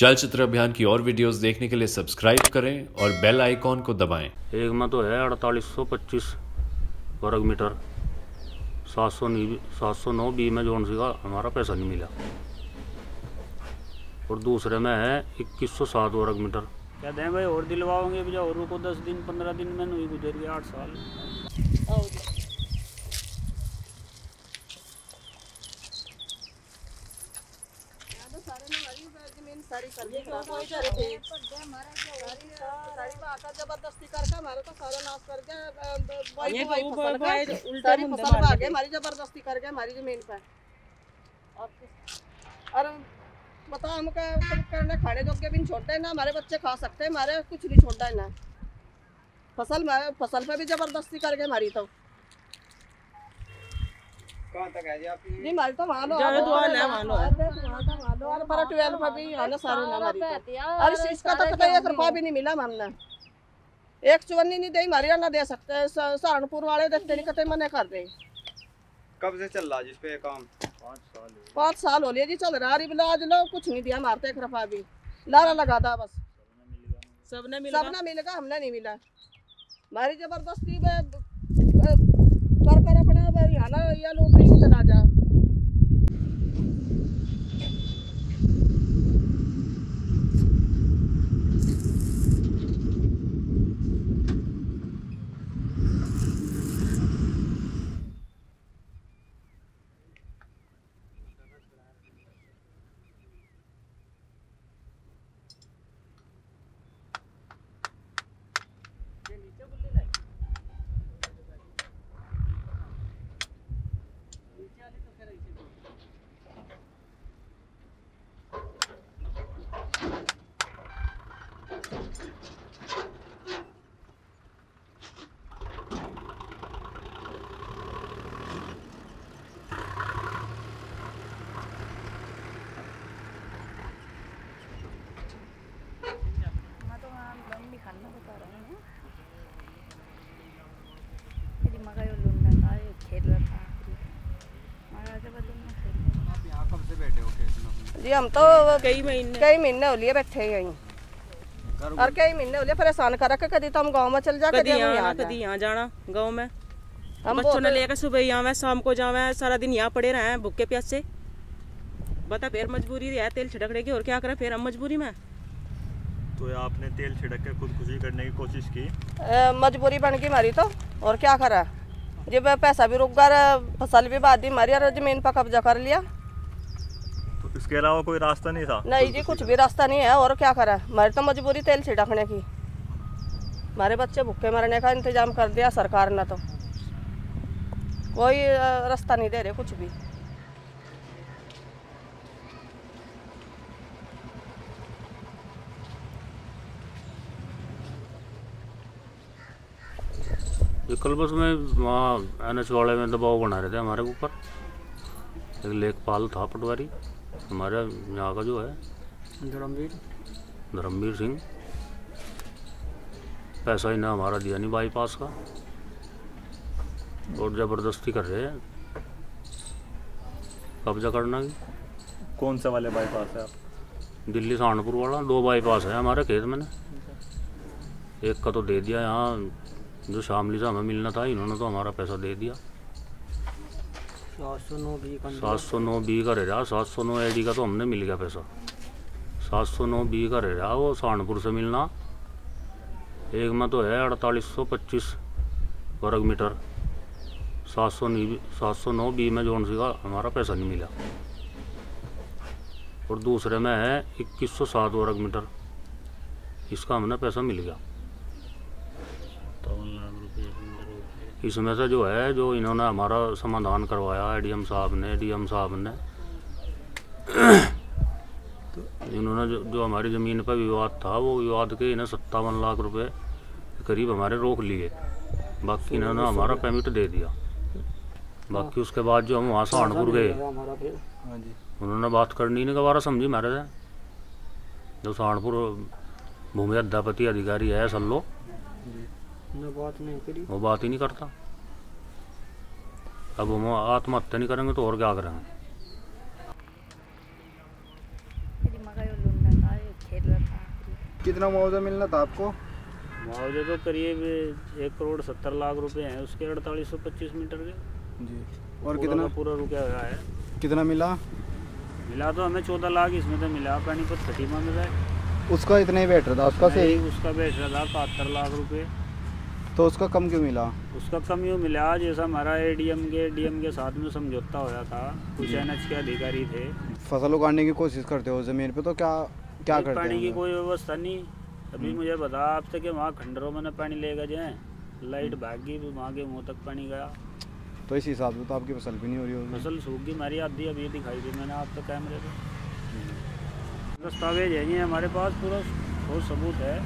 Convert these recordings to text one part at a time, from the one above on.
चलचित्र अभियान की और वीडियोस देखने के लिए सब्सक्राइब करें और बेल आइकॉन को दबाएं। एक में तो है 4825 वर्ग मीटर 709 बी में जोन सी का हमारा पैसा नहीं मिला, और दूसरे में है 2107 वर्ग मीटर। क्या दें भाई, और दिलवाओगे भैया, और रुको 10 दिन 15 दिन में नहीं गुजर गया 8 साल। बताओ, हमको खाने जोग के भी नहीं छोड़ते ना, हमारे बच्चे खा सकते हैं, हमारे कुछ नहीं छोड़ता है ना। फसल पे भी जबरदस्ती करके हमारी तो तक है जी आपकी? नहीं, हमारी तो वहाँ भी नहीं मिला, हमने 1 चुवन्नी नहीं दी हमारी, ना दे सकते। सहारनपुर वाले देखते नहीं, कहते मना कर दे। कब से चल रहा जिस पे काम? 5 साल हो लिया जी चल रहा। आज लोग कुछ नहीं दिया मारते, एक रफा भी लारा लगा था बस। सबने मिलेगा, हमने नहीं मिला। हमारी जबरदस्ती कर अपना या लोग चला जा। जी हम तो कई महीने हो लिए बैठे ही यहीं, और कई महीने हो लिए परेशान कर रखे। कभी तो हम गांव में चल जा, कभी यहाँ जाना गांव में। हम बच्चों ने लेकर सुबह यहाँ आवे, शाम को जावे, सारा दिन यहाँ पड़े रहे हैं भूखे प्यास से। बता फिर मजबूरी है, तेल छिड़कने की, और क्या करें फिर हम मजबूरी में। तो आपने तेल छिड़क के खुदकुशी करने की कोशिश की? मजबूरी बन गई हमारी तो, और क्या करा। जब पैसा भी रुक गया, फसल भी बाधी हमारी, और जमीन पर कब्जा कर लिया। इसके अलावा कोई रास्ता नहीं था? नहीं जी, कुछ भी रास्ता नहीं है, और क्या करा। हमारी तो मजबूरी तेल छिड़कने की। हमारे बच्चे भूखे मरने का इंतजाम कर दिया सरकार ने, तो कोई रास्ता नहीं दे रहे कुछ भी। कल बस में वहाँ एनएच वाले में दबाव बना रहे थे हमारे ऊपर। एक लेखपाल था पटवारी हमारे यहाँ का, जो है धर्मवीर सिंह। पैसा ही ना हमारा दिया नहीं बाईपास का, और जबरदस्ती कर रहे हैं कब्जा करना की। कौन सा वाले बाईपास है आप? दिल्ली सहारनपुर वाला। 2 बाईपास है हमारे खेत में। एक का तो दे दिया यहाँ, जो शामली से हमें मिलना था, इन्होंने तो हमारा पैसा दे दिया। 709 बी का रह रहा, 709 AD का तो हमने मिल गया पैसा। 709 बी का रह रहा वो सहारनपुर से मिलना। एक में तो है 4825 वर्ग मीटर 709 बी में जोन सी का हमारा पैसा नहीं मिला, और दूसरे में है 2107 वर्ग मीटर, इसका हमने पैसा मिल गया। इसमें से जो है, जो इन्होंने हमारा समाधान करवाया एडीएम साहब ने, तो इन्होंने जो हमारी ज़मीन पर विवाद था, वो विवाद के इन्हें 57 लाख रुपए करीब हमारे रोक लिए। बाकी इन्होंने हमारा पेमेंट दे दिया। बाकी उसके बाद जो हम वहाँ सहारनपुर गए, उन्होंने बात करनी नहीं गवारा समझी हमारे से। जो सहारनपुर भूमि अध्यापति अधिकारी है सल्लो, वो बात ही नहीं करता। अब हम आत्महत्या नहीं करेंगे तो और क्या करेंगे। कितना मुआवजा मिलना था आपको? मुआवजा तो करीब 1,70,00,000 रुपए हैं उसके 4825 मीटर के जी। और कितना पूरा रुका हुआ है? कितना मिला? मिला तो हमें 14,00,000 इसमें तो मिला। पानीपत खटीमा में रहा उसका इतना ही बैठ रहा था, उसका सही उसका बैठ रहा था 72,00,000 रुपये। तो उसका कम क्यों मिला? उसका कम यूँ मिला जैसा हमारा एडीएम के साथ में समझौता होया था, कुछ एनएच के अधिकारी थे। फसल उगाने की कोशिश करते हो ज़मीन पे तो क्या करते हैं? पानी की कोई व्यवस्था नहीं। अभी मुझे बता आप तक कि वहाँ खंडरों में न पानी लेगा जाए, लाइट भागी वहाँ के मुँह तक पानी गया, तो इस हिसाब से तो आपकी फसल भी नहीं हो रही होगी। फसल सूख गई हमारी आधी, अभी दिखाई दी मैंने आप तक कैमरे पर। दस्तावेज है ये हमारे पास, पूरा ठोस सबूत है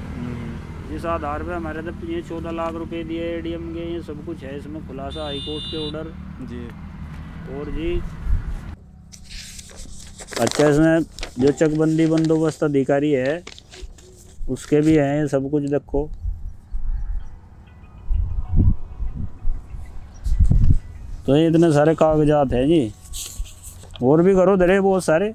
जिस आधार पे हमारे तो ये 14,00,000 रुपए दिए एडीएम के, ये सब कुछ है इसमें खुलासा हाईकोर्ट के ऑर्डर जी। और जी अच्छा इसमें जो चकबंदी बंदोबस्त अधिकारी है उसके भी हैं ये सब कुछ, देखो तो ये इतने सारे कागजात हैं जी। और भी करो धरे बहुत सारे।